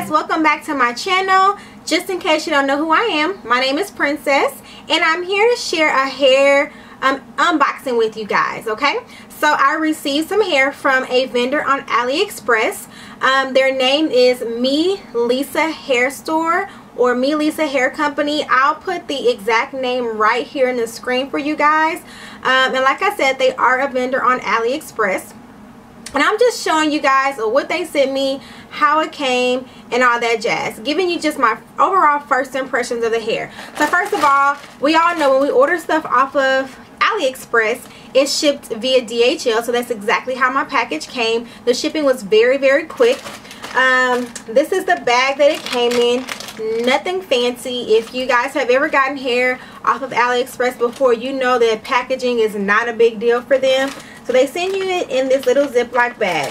guys, welcome back to my channel. Just in case you don't know who I am, my name is Princess and I'm here to share a hair unboxing with you guys. Okay, so I received some hair from a vendor on AliExpress. Their name is Mi Lisa Hair Store or Mi Lisa Hair Company. I'll put the exact name right here in the screen for you guys. And like I said, they are a vendor on AliExpress. And I'm just showing you guys what they sent me, how it came, and all that jazz. Giving you just my overall first impressions of the hair. So first of all, we all know when we order stuff off of AliExpress, it's shipped via DHL. So that's exactly how my package came. The shipping was very, very quick. This is the bag that it came in. Nothing fancy. If you guys have ever gotten hair off of AliExpress before, you know that packaging is not a big deal for them. So they send you it in this little Ziploc bag.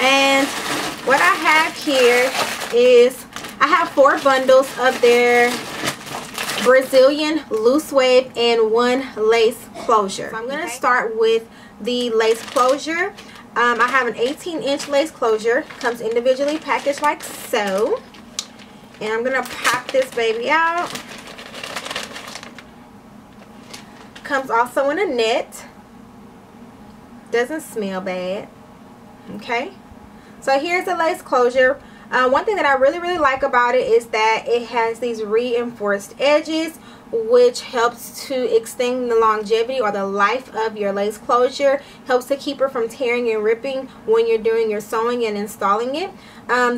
And what I have here is I have four bundles of their Brazilian Loose Wave and one lace closure. So I'm going to start with the lace closure. I have an 18-inch lace closure. Comes individually packaged like so. And I'm going to pop this baby out. Comes also in a net. Doesn't smell bad. Okay, so here's the lace closure. One thing that I really like about it is that it has these reinforced edges, which helps to extend the longevity or the life of your lace closure. Helps to keep it from tearing and ripping when you're doing your sewing and installing it.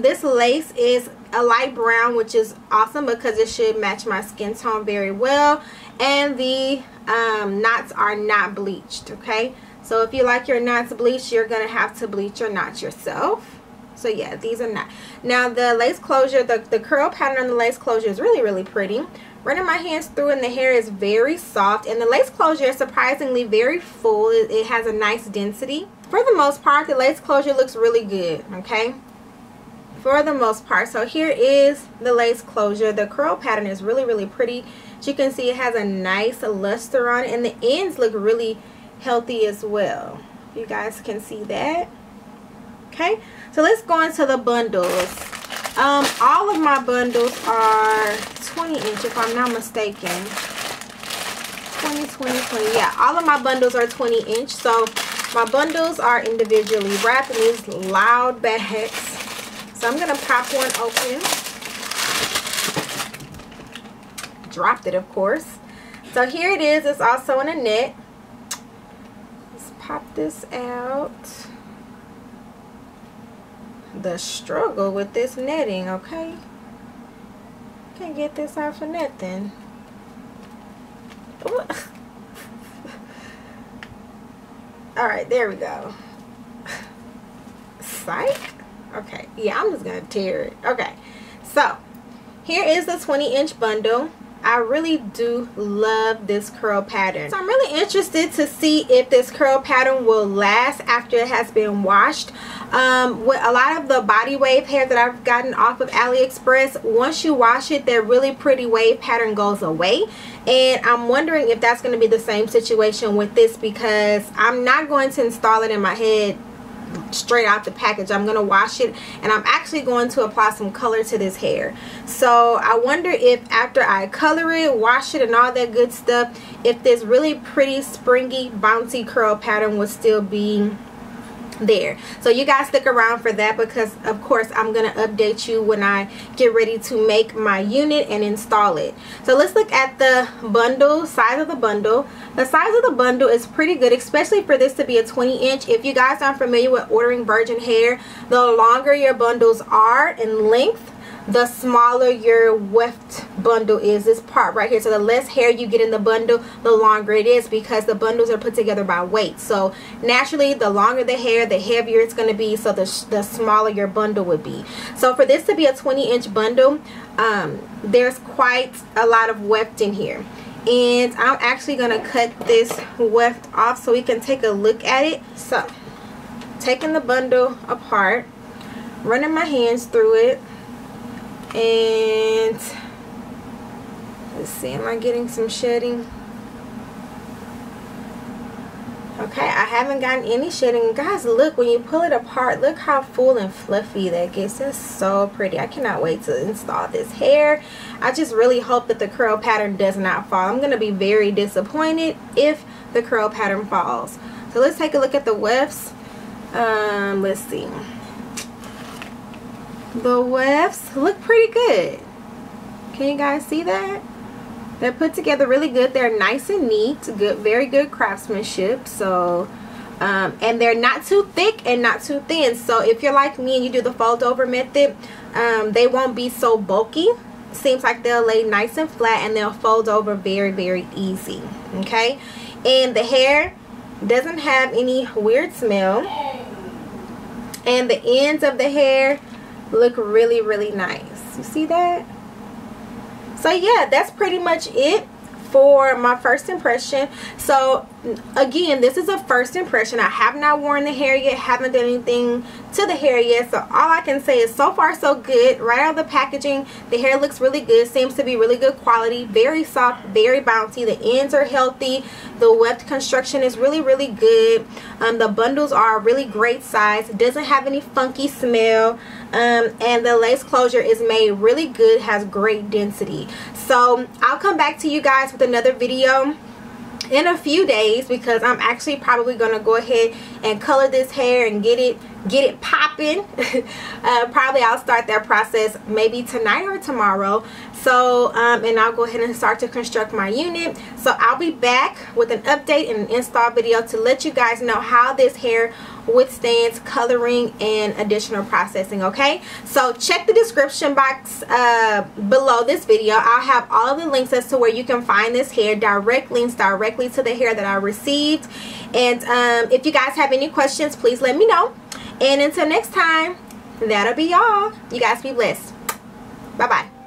This lace is a light brown, which is awesome because it should match my skin tone very well, and the knots are not bleached. Okay, so if you like your knots bleached, you're going to have to bleach your knots yourself. So yeah, these are not. Now the lace closure, the curl pattern on the lace closure is really, really pretty. Running my hands through and the hair is very soft. And the lace closure is surprisingly very full. It has a nice density. For the most part, the lace closure looks really good, okay? For the most part. So here is the lace closure. The curl pattern is really, really pretty. As you can see, it has a nice luster on it. And the ends look really healthy as well. You guys can see that. Okay, so let's go into the bundles. All of my bundles are 20-inch, if I'm not mistaken. 20, yeah, all of my bundles are 20-inch. So my bundles are individually wrapped in these loud bags. So I'm gonna pop one open. Dropped it, of course. So here it is. It's also in a net. Pop this out. The struggle with this netting, okay? Can't get this out for nothing. Alright, there we go. Psych? Okay, yeah, I'm just gonna tear it. Okay, so here is the 20-inch bundle. I really do love this curl pattern. So I'm really interested to see if this curl pattern will last after it has been washed. With a lot of the body wave hair that I've gotten off of AliExpress, once you wash it, that really pretty wave pattern goes away. And I'm wondering if that's going to be the same situation with this, because I'm not going to install it in my head straight out the package. I'm going to wash it and I'm actually going to apply some color to this hair. So I wonder if after I color it, wash it and all that good stuff, if this really pretty springy bouncy curl pattern will still be there. So you guys stick around for that, because of course I'm going to update you when I get ready to make my unit and install it. So let's look at the bundle, size of the bundle. The size of the bundle is pretty good, especially for this to be a 20-inch. If you guys aren't familiar with ordering virgin hair, the longer your bundles are in length, the smaller your weft bundle is, this part right here. So the less hair you get in the bundle, the longer it is, because the bundles are put together by weight. So naturally, the longer the hair, the heavier it's going to be, so the smaller your bundle would be. So for this to be a 20-inch bundle, there's quite a lot of weft in here. And I'm actually going to cut this weft off so we can take a look at it. So taking the bundle apart, running my hands through it. And let's see, am I getting some shedding? Okay, I haven't gotten any shedding. Guys, look, when you pull it apart, look how full and fluffy that gets. It's so pretty. I cannot wait to install this hair. I just really hope that the curl pattern does not fall. I'm going to be very disappointed if the curl pattern falls. So let's take a look at the wefts. Let's see. The wefts look pretty good. Can you guys see that? They're put together really good. They're nice and neat. Good, very good craftsmanship. So, and they're not too thick and not too thin. So if you're like me and you do the fold over method, they won't be so bulky. Seems like they'll lay nice and flat and they'll fold over very, very easy. Okay. And the hair doesn't have any weird smell. And the ends of the hair look really, really nice. You see that? So yeah, that's pretty much it for my first impression. So again, this is a first impression. I have not worn the hair yet, haven't done anything to the hair yet, so all I can say is so far so good. Right out of the packaging, the hair looks really good. Seems to be really good quality, very soft, very bouncy. The ends are healthy. The weft construction is really, really good. The bundles are a really great size. It doesn't have any funky smell, and the lace closure is made really good, has great density. So I'll come back to you guys with another video in a few days, because I'm actually probably gonna go ahead and color this hair and get it popping. Probably I'll start that process maybe tonight or tomorrow. So and I'll go ahead and start to construct my unit. So I'll be back with an update and an install video to let you guys know how this hair withstands coloring and additional processing. Okay, so check the description box below this video. I'll have all of the links as to where you can find this hair, direct links directly to the hair that I received. And if you guys have any questions, please let me know. And until next time, that'll be all. You guys be blessed. Bye bye.